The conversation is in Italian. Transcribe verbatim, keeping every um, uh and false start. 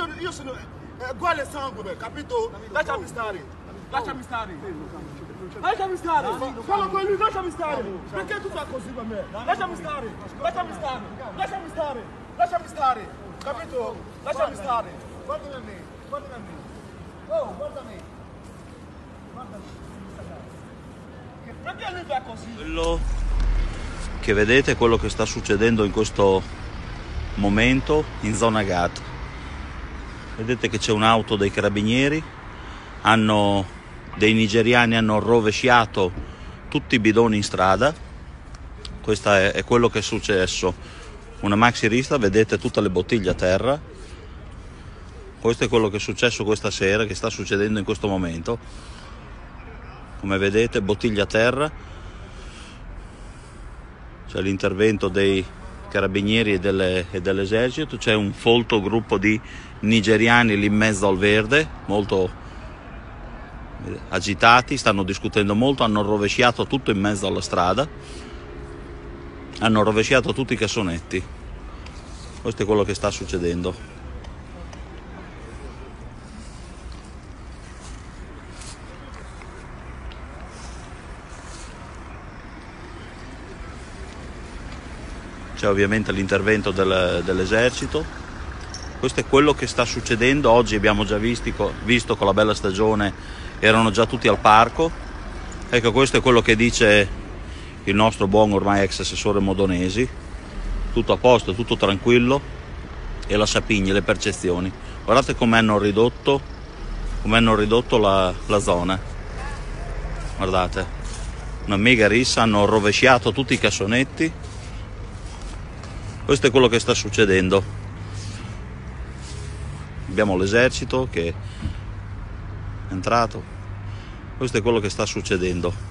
io, io sono... Eh, Guarda il sangue, capito? Lasciami stare, lasciami stare. Lasciami stare, parlo con lui, lasciami stare. Perché tu fai così per me? Lasciami stare, lasciami stare, lasciami stare, lasciami stare, capito? Lasciami stare. Guardami a me, guardami a me. Oh, guardami. Guardami. Perché lui fa così? Quello che vedete è quello che sta succedendo in questo momento in zona G A T. Vedete che c'è un'auto dei carabinieri, hanno... dei nigeriani hanno rovesciato tutti i bidoni in strada. Questo è, è quello che è successo. Una maxirista, vedete tutte le bottiglie a terra. Questo è quello che è successo questa sera, che sta succedendo in questo momento. Come vedete, bottiglie a terra. C'è l'intervento dei carabinieri e, delle, e dell'esercito. C'è un folto gruppo di nigeriani lì in mezzo al verde, molto agitati, stanno discutendo molto, hanno rovesciato tutto in mezzo alla strada, hanno rovesciato tutti i cassonetti. Questo è quello che sta succedendo. C'è ovviamente l'intervento del, dell'esercito. Questo è quello che sta succedendo oggi. Abbiamo già visto, visto con la bella stagione, erano già tutti al parco. Ecco, questo è quello che dice il nostro buon ormai ex assessore Modonesi: tutto a posto, tutto tranquillo, e la Sapigna, le percezioni. Guardate come hanno ridotto, come hanno ridotto la, la zona. Guardate, una mega rissa, hanno rovesciato tutti i cassonetti. Questo è quello che sta succedendo. Abbiamo l'esercito che è entrato. Questo è quello che sta succedendo.